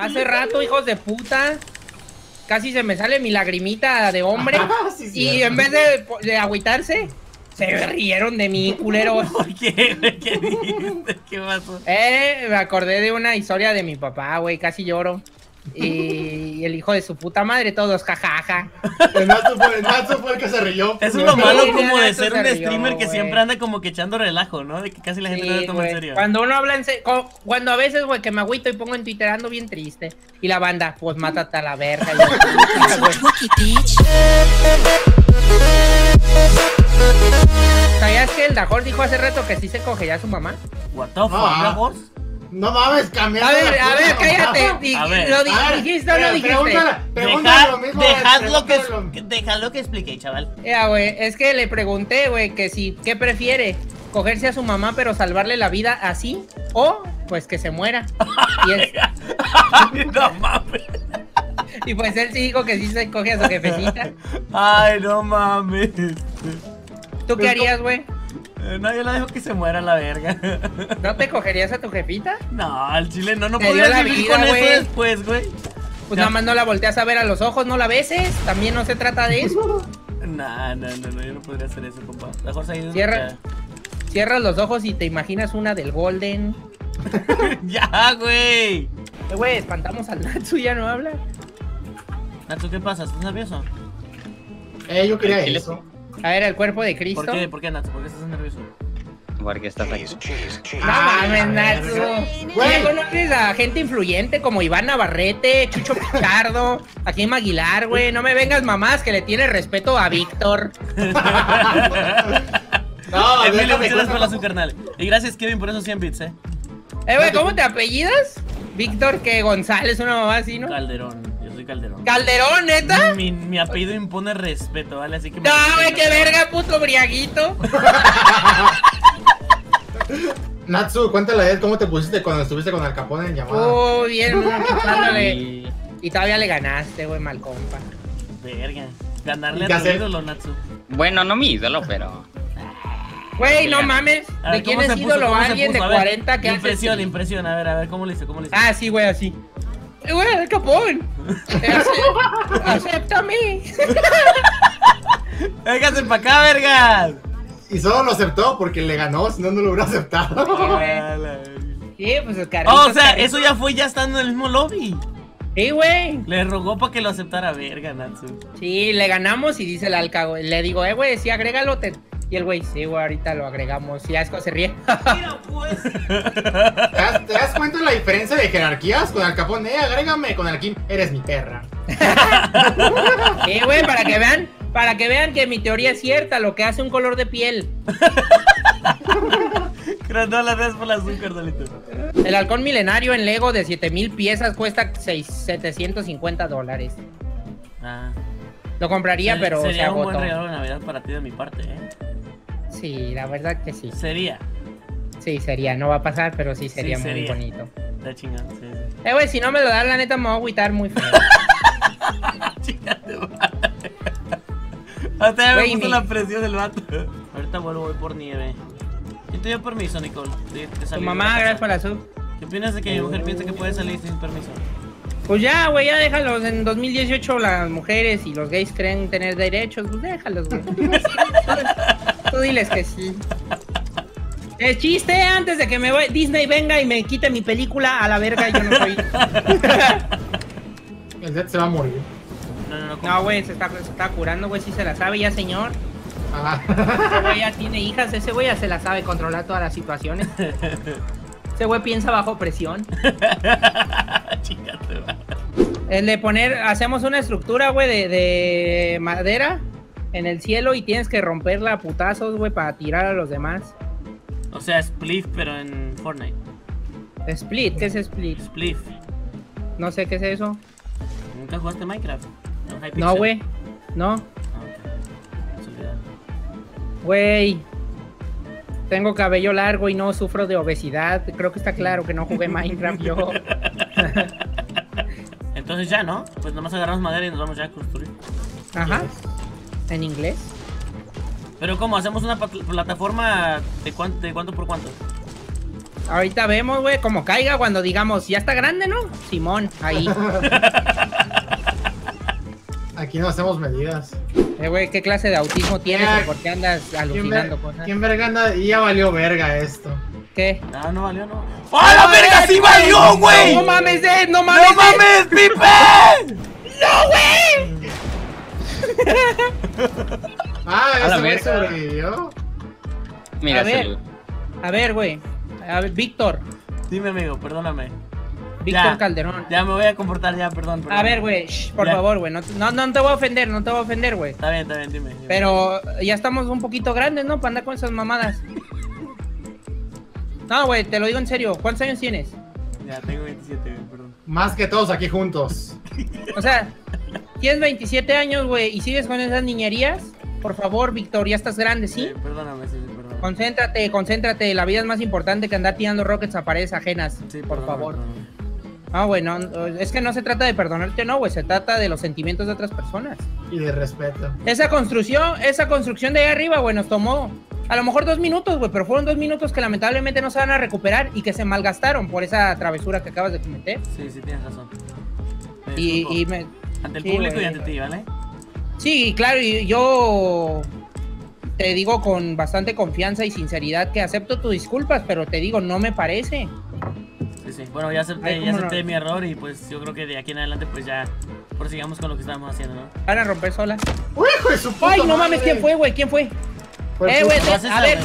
Hace rato, hijos de puta, casi se me sale mi lagrimita de hombre. Sí, sí, y sí, en vez de agüitarse, se rieron de mí, culeros. ¿Por qué? ¿Qué dijiste? ¿Qué pasó? Me acordé de una historia de mi papá, güey, casi lloro. Y el hijo de su puta madre, todos jajaja. El Natsu fue el que se rió. Eso es lo malo como de ser un streamer que siempre anda como que echando relajo, ¿no? De que casi la gente no lo toma en serio. Cuando uno habla en serio, cuando a veces, güey, que me agüito y pongo en Twitter, ando bien triste. Y la banda, pues mátate a la verga. ¿Sabías que el Dajor dijo hace rato que sí se cogería a su mamá? What the fuck, Dajor? No mames, cambiando. A ver, cállate. A ver. ¿Lo dijiste o no dijiste? Pregúntale lo mismo. Dejadlo que explique, chaval. Ya, güey, es que le pregunté, güey, que si, ¿qué prefiere? ¿Cogerse a su mamá pero salvarle la vida así? ¿O, pues, que se muera? Y él... Ay, no mames. Y pues él sí dijo que sí se coge a su jefecita. Ay, no mames. ¿Tú qué harías, güey? No, yo la dejo que se muera la verga. ¿No te cogerías a tu jefita? No, al chile no podías vivir con eso después, güey. Pues nada más no la volteas a ver a los ojos, no la beses. También no se trata de eso. No, yo no podría hacer eso, compa. Mejor seguir. Cierras los ojos y te imaginas una del Golden. Ya, güey. Güey, espantamos al Natsu, ya no habla. Natsu, ¿qué pasa? ¿Estás nervioso? Yo quería eso. A ver, el cuerpo de Cristo. ¿Por qué? ¿Por qué, Natsu? ¿Por qué estás nervioso? Porque estás aquí. No mames, Natsu. Güey, conoces a gente influyente como Iván Navarrete, Chucho Picardo, a Kim Maguilar, güey. No me vengas mamás que le tienes respeto a Víctor. No, Emilio, gracias por la su carnal. Y gracias, Kevin, por esos 100 bits, eh. Güey, ¿cómo te apellidas? Víctor que González, una mamá así, ¿no? Calderón. Calderón. ¿Calderón, neta? Mi apellido impone respeto, ¿vale? Así que... No, güey, qué verga, puto briaguito. Natsu, cuéntale a él cómo te pusiste cuando estuviste con el Capone en llamada. Oh, bien, dándole. Y todavía le ganaste, güey, mal compa. Verga. Ganarle a tu ídolo, Natsu. Bueno, no mi ídolo, pero... Güey, no mames. ¿De quién es ídolo alguien de 40 que hace? Impresión, impresión. A ver, ¿cómo le hizo? Ah, sí, güey, así. Güey, el Capón. Acepta a mí. Véngase para acá, vergas. Y solo lo aceptó porque le ganó, si no, no lo hubiera aceptado. Sí, pues el carrito. O sea, eso ya fue ya estando en el mismo lobby. Sí, güey. Le rogó para que lo aceptara, verga, Natsu. Sí, le ganamos y dice el Alca, güey. Le digo, güey, sí, agrégalo. Y el güey, sí, güey, ahorita lo agregamos. Y Asco se ríe. Mira, pues. ¿Te das cuenta de la diferencia de jerarquías? Con el Capón, agrégame. Con el Kim, eres mi perra. Güey, para que vean que mi teoría es cierta, lo que hace un color de piel. No la das por la azúcar, Dolito. El halcón milenario en Lego de 7000 piezas cuesta $750. Ah. Lo compraría, pero se agotó. Sería un buen regalo de Navidad para ti de mi parte, ¿eh? Sí, la verdad que sí. ¿Sería? Sí, sería. No va a pasar, pero sí sería muy bonito. Está chingando, sí. Güey, si no me lo das, la neta, me voy a agüitar muy feo. Chingate, madre. Hasta me puso la presión del vato. Ahorita voy por nieve. Yo te doy permiso, Nicole. Tu mamá, gracias por la sub. ¿Qué opinas de que mi mujer piensa que puede salir sin permiso? Pues ya, güey, ya déjalos. En 2018 las mujeres y los gays creen tener derechos. Pues déjalos, güey. Tú diles que sí. El chiste, antes de que Disney venga y me quite mi película a la verga, yo no soy. El Zed se va a morir. No, güey, se está curando, güey, sí se la sabe ya, señor. Ese güey ya tiene hijas, ese güey ya se la sabe controlar todas las situaciones. Ese güey piensa bajo presión. Chingate, el de poner, hacemos una estructura, güey, de madera en el cielo y tienes que romperla a putazos, güey, para tirar a los demás. O sea, Split, pero en Fortnite. ¿Split? ¿Qué es Split? Split. No sé, ¿qué es eso? ¿Nunca jugaste Minecraft? No, güey. No. Güey. Tengo cabello largo y no sufro de obesidad. Creo que está claro que no jugué Minecraft yo. Entonces ya, ¿no? Pues nomás agarramos madera y nos vamos ya a construir. Ajá. ¿En inglés? Pero ¿cómo? ¿Hacemos una plataforma de cuánto por cuánto? Ahorita vemos, güey, como caiga cuando digamos, ya está grande, ¿no? Simón, ahí. Aquí no hacemos medidas. Güey, ¿qué clase de autismo tienes? ¿Por qué andas alucinando cosas? ¿Quién verga anda? Y ya valió verga esto. ¿Qué? No, no valió, no. ¡Ah, la verga sí valió, güey! ¡No mames, Ed! ¡No mames, Ed! ¡No mames, Pipe! ¡No, güey! Ah, eso me sobrevivió. Mira, a ver, güey. A ver, Víctor. Dime, amigo, perdóname. Víctor Calderón. Ya me voy a comportar, ya, perdón. A ver, güey, por favor, güey. No te voy a ofender, no te voy a ofender, güey. Está bien, dime. Pero ya estamos un poquito grandes, ¿no? Para andar con esas mamadas. No, güey, te lo digo en serio. ¿Cuántos años tienes? Ya, tengo 27, güey, perdón. Más que todos aquí juntos. O sea, tienes 27 años, güey, y sigues con esas niñerías. Por favor, Víctor, ya estás grande, ¿sí? Perdóname, sí, perdón. Concéntrate, concéntrate, la vida es más importante que andar tirando rockets a paredes ajenas, sí, por favor. Ah, bueno, es que no se trata de perdonarte, no, güey, se trata de los sentimientos de otras personas. Y de respeto. Esa construcción de ahí arriba, güey, nos tomó a lo mejor 2 minutos, güey, pero fueron 2 minutos que lamentablemente no se van a recuperar y que se malgastaron por esa travesura que acabas de cometer. Sí, sí, tienes razón. Me... Ante el público, wey, y ante ti, ¿vale? Sí, claro, y yo... Te digo con bastante confianza y sinceridad que acepto tus disculpas, pero te digo, no me parece. Sí, sí. Bueno, ya acepté mi error y pues yo creo que de aquí en adelante pues ya prosigamos con lo que estábamos haciendo, ¿no? Van a romper solas. ¡Hijo de su puta madre! ¡Ay, no mames! ¿Quién fue, güey? ¿Quién fue? Güey, a ver.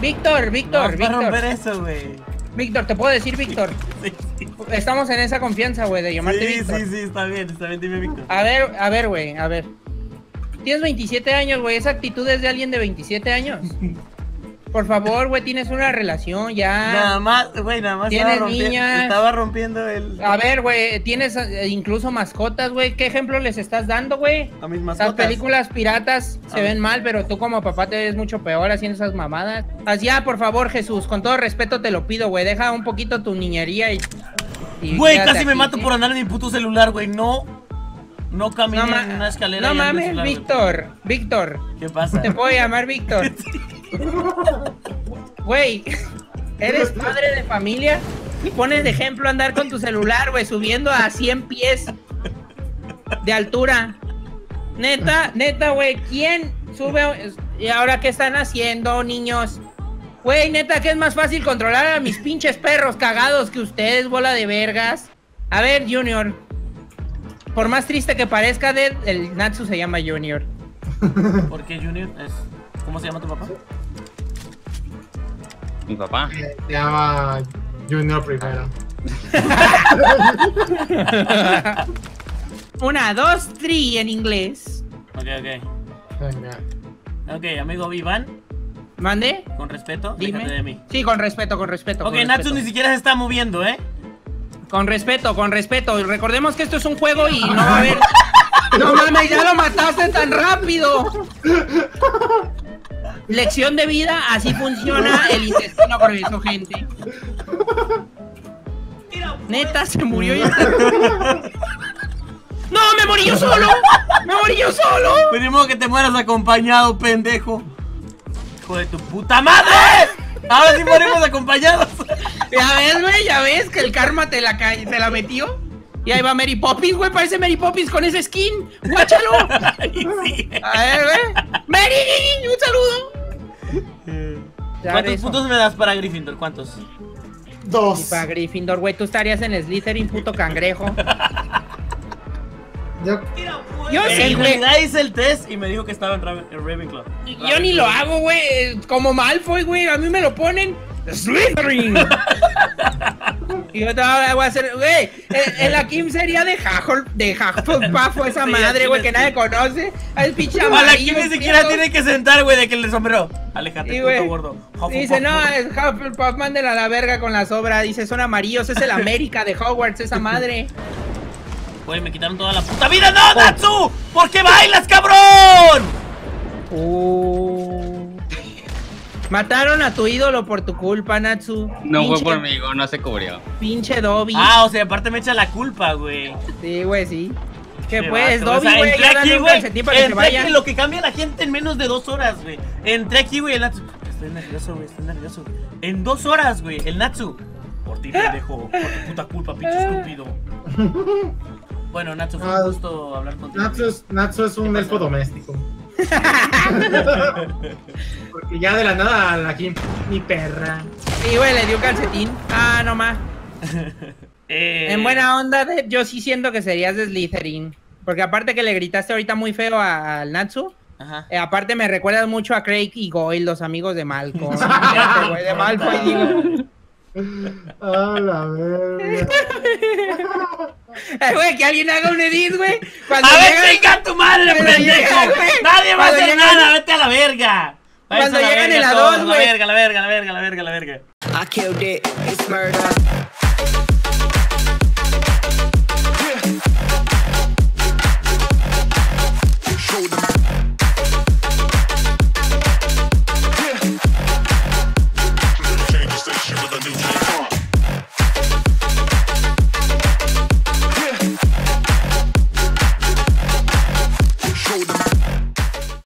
Víctor. No, va a romper eso, güey. Víctor, ¿te puedo decir Víctor? Sí, sí. Estamos en esa confianza, güey, de llamarte Víctor. Sí, está bien, dime Víctor. A ver, güey, a ver. Tienes 27 años, güey. Esa actitud es de alguien de 27 años. Por favor, güey, tienes una relación ya. Nada más. Tienes niñas. Estaba rompiendo el... A ver, güey, tienes incluso mascotas, güey. ¿Qué ejemplo les estás dando, güey? A mis mascotas. Las películas piratas se ven mal, pero tú como papá te ves mucho peor haciendo esas mamadas. Así, ya, por favor, Jesús, con todo respeto te lo pido, güey. Deja un poquito tu niñería y... Güey, casi me mato por andar en mi puto celular, güey. No camino en una escalera. No mames, Víctor. Víctor. ¿Qué pasa? Te puedo llamar Víctor. Güey, eres padre de familia y pones de ejemplo andar con tu celular, güey, subiendo a 100 pies de altura. Neta, güey, ¿quién sube? ¿Y ahora qué están haciendo, niños? Güey, neta, que es más fácil controlar a mis pinches perros cagados que ustedes, bola de vergas. A ver, Junior. Por más triste que parezca, el Natsu se llama Junior. ¿Por qué Junior? ¿Cómo se llama tu papá? Mi papá. Se llama Junior primero. 1, 2, 3 en inglés. Ok. Ok, amigo Iván. ¿Mande? Con respeto, dime. De mí. Sí, con respeto. Ok, Natsu ni siquiera se está moviendo, ¿eh? Con respeto. Recordemos que esto es un juego y no va a haber... ¡No mames, ya lo mataste tan rápido! Lección de vida, así funciona el intestino grueso, gente. Neta, se murió y está... ¡No, me morí yo solo! Primero que te mueras acompañado, pendejo. ¡Hijo de tu puta madre! ¡Ahora sí morimos acompañados! Ya ves que el karma te la metió. Y ahí va Mary Poppins, güey, parece Mary Poppins con ese skin. ¡Guáchalo! Sí. A ver, güey. ¡Mary! ¡Un saludo! ¿Cuántos puntos me das para Gryffindor? ¿Cuántos? 2. Y para Gryffindor, güey, tú estarías en Slytherin, puto cangrejo. Yo sí, güey. Hice el test y me dijo que estaba en Ravenclaw. Yo ni lo hago, güey. Como Malfoy, güey, a mí me lo ponen... ¡Slytherin! Y yo todavía voy a hacer... Güey, en la Kim sería de Hufflepuff, esa madre, güey, que nadie conoce. Al pinche amarillo. La Kim ni siquiera tiene que sentar, güey, de que le sombrero. Aléjate, puto gordo. Dice, no, es Hufflepuff, mándela a la verga con las obras. Dice, son amarillos, es el América de Hogwarts, esa madre. Güey, me quitaron toda la puta vida. ¡No, Natsu! ¿Por qué bailas, cabrón? Mataron a tu ídolo por tu culpa, Natsu. No fue por mí, no se cubrió. Pinche Dobby. O sea, aparte me echa la culpa, güey. Sí, güey, sí. Que pues, Dobby, güey, entré aquí, güey. Entré aquí, lo que cambia la gente en menos de 2 horas, güey. Estoy nervioso, güey. en 2 horas, güey, el Natsu. Por ti, pendejo, por tu puta culpa, pinche estúpido. Bueno, Natsu, fue un gusto hablar contigo. Natsu es un elfo doméstico. Porque ya de la nada la Kim, mi perra. Sí, güey, le dio un calcetín. Ah, no más. En buena onda, yo sí siento que serías de Slytherin. Porque aparte que le gritaste ahorita muy feo al Natsu. Ajá. Aparte me recuerdas mucho a Craig y Goyle, los amigos de Malcolm. De Malfoy, digo. A la verga. Güey, que alguien haga un edit, güey. A ver, venga tu madre, pendejo. Nadie va a hacer nada, vete a la verga. Cuando llegan el A2, güey. La verga. I killed it, it's murder.